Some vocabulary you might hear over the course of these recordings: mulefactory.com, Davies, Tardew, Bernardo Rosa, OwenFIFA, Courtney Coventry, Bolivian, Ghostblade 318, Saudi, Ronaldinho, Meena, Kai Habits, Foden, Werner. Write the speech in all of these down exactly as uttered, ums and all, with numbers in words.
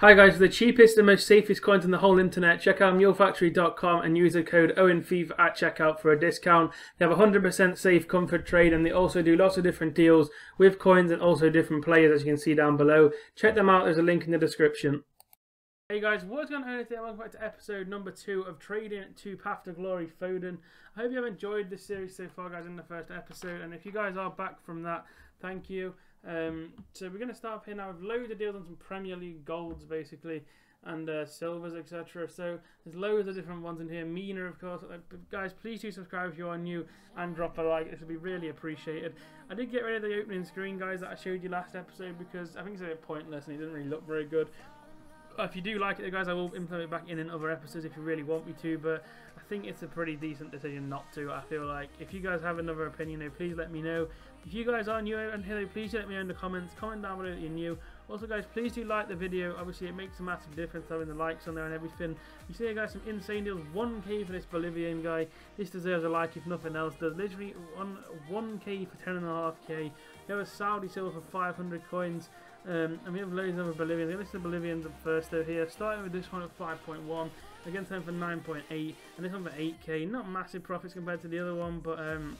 Hi guys, for the cheapest and most safest coins on the whole internet, check out mule factory dot com and use the code Owen FIFA at checkout for a discount. They have a one hundred percent safe comfort trade and they also do lots of different deals with coins and also different players, as you can see down below. Check them out, there's a link in the description. Hey guys, what's going on today? Welcome back to episode number two of Trading to Path to Glory Foden. I hope you have enjoyed this series so far guys in the first episode, and if you guys are back from that, thank you. Um, so we're going to start off here now with loads of deals on some Premier League golds basically, and uh, silvers etc. So there's loads of different ones in here. Meena of course. Uh, guys, please do subscribe if you are new and drop a like, this would be really appreciated. I did get rid of the opening screen guys that I showed you last episode because I think it's a bit pointless and it doesn't really look very good. If you do like it guys, I will implement it back in in other episodes if you really want me to, but I think it's a pretty decent decision not to. I feel like if you guys have another opinion though, please let me know. If you guys are new and hello, please let me know in the comments. Comment down below that you're new. Also guys, please do like the video, obviously it makes a massive difference having the likes on there and everything. You see guys, some insane deals. One K for this Bolivian guy, this deserves a like if nothing else does. Literally one, one K for ten and a half K. We have a Saudi silver for five hundred coins. Um, and we have loads of other Bolivians. This is the Bolivians at first though here, starting with this one at five point one, against them for nine point eight, and this one for eight K. Not massive profits compared to the other one, but um,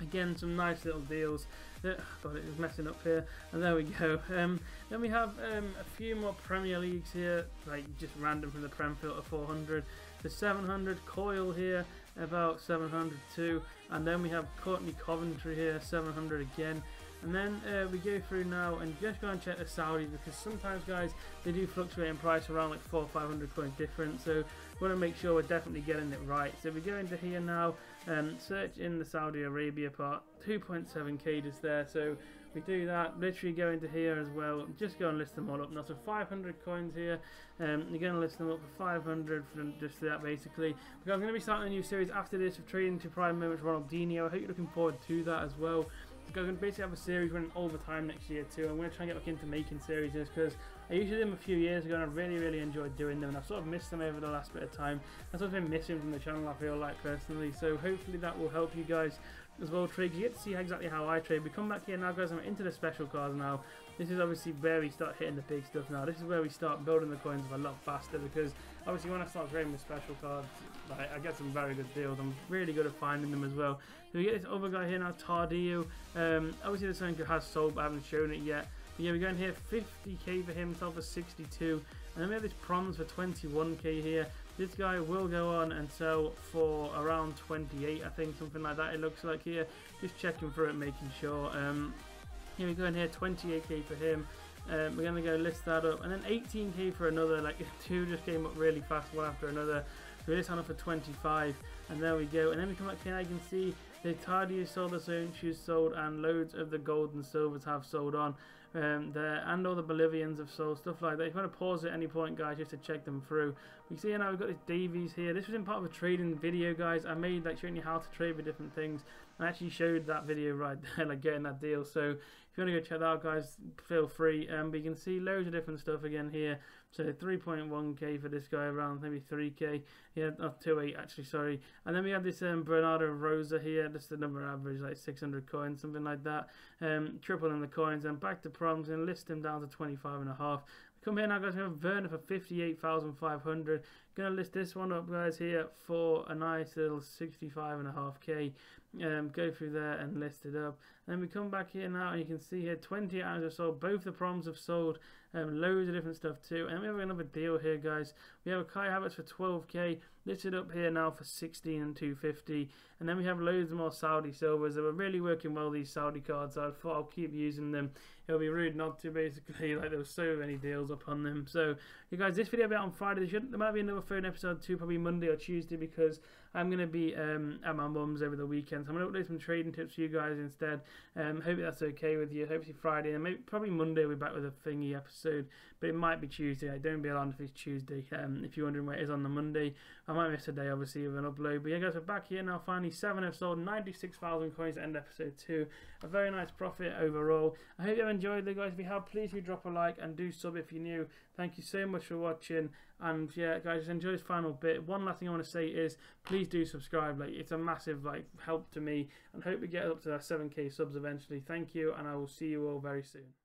again some nice little deals. Uh, God, it was messing up here, and there we go. Um, then we have um, a few more Premier Leagues here, like just random from the Prem filter, four hundred to seven hundred. Coil here, about seven hundred too, and then we have Courtney Coventry here, seven hundred again. And then uh, we go through now and just go and check the Saudi, because sometimes guys they do fluctuate in price around like four or five hundred coins different, so we want to make sure we're definitely getting it right. So we go into here now and search in the Saudi Arabia part, two point seven K just there, so we do that. Literally go into here as well, just go and list them all up now. So five hundred coins here, um, you're going to list them up for five hundred for just that basically, because I'm going to be starting a new series after this of Trading to Prime Moments Ronaldinho. I hope you're looking forward to that as well. I'm going to basically have a series running all the time next year too. I'm going to try and get back into making series because I usually did them a few years ago and I really really enjoyed doing them, and I've sort of missed them over the last bit of time. That's what's been missing from the channel I feel like personally, so hopefully that will help you guys as well trade. You get to see exactly how I trade. We come back here now guys, I'm into the special cars now. This is obviously where we start hitting the big stuff now. This is where we start building the coins a lot faster, because obviously when I start trading with special cards, like, I get some very good deals. I'm really good at finding them as well. So we get this other guy here now, Tardew. Um, obviously this one has sold but I haven't shown it yet. But yeah, we're going here, fifty K for him, sold for sixty-two. And then we have this Proms for twenty-one K here. This guy will go on and sell for around twenty-eight, I think, something like that it looks like here. Just checking through it, making sure. Um, here we go in here, twenty-eight K for him. Um, we're going to go list that up, and then eighteen K for another. Like two just came up really fast, one after another. So we list on up for twenty-five, and there we go. And then we come back here and I can see the Tardew sold, the Zone Shoes sold, and loads of the gold and silvers have sold on. Um, there, and all the Bolivians have sold, stuff like that. If you want to pause at any point guys just to check them through. We see here now we've got this Davies here. This was in part of a trading video guys I made, like showing you how to trade with different things. I actually showed that video right there, like getting that deal, so if you want to go check that out guys, feel free. Um, but you can see loads of different stuff again here. So three point one K for this guy, around maybe three K, yeah, not two point eight actually, sorry. And then we have this um, Bernardo Rosa here, just the number average, like six hundred coins, something like that. Um, triple in the coins, and back to Proms, and list them down to twenty-five and a half. We come here now guys, we have Werner for fifty-eight thousand five hundred. Gonna list this one up guys here for a nice little sixty-five and a half K. Um, go through there and list it up. Then we come back here now and you can see here twenty items have sold, both the Proms have sold, um, loads of different stuff too. And we have another deal here guys, we have a Kai Habits for twelve K, listed up here now for sixteen and two fifty. And then we have loads more Saudi silvers that were really working well, these Saudi cards. I thought I'll keep using them, it'll be rude not to basically, like there were so many deals up on them. So you guys, this video will be out on Friday. There, there might be another phone episode too, probably Monday or Tuesday, because I'm going to be um, at my mum's over the weekend, so I'm going to upload some trading tips for you guys instead. Um, hope that's okay with you. Hopefully Friday, and maybe probably Monday we'll be back with a thingy episode, but it might be Tuesday. I don't be alarmed if it's Tuesday. Um, if you're wondering where it is on the Monday, I might miss a day obviously with an upload. But yeah guys, we're back here now finally. Seven have sold, ninety-six thousand coins to end episode two. A very nice profit overall. I hope you enjoyed it guys. If you have, please do drop a like and do sub if you're new. Thank you so much for watching, and yeah guys, enjoy this final bit. One last thing I want to say is please do subscribe, like it's a massive like help to me, and hope we get up to our seven K subs eventually. Thank you, and I will see you all very soon.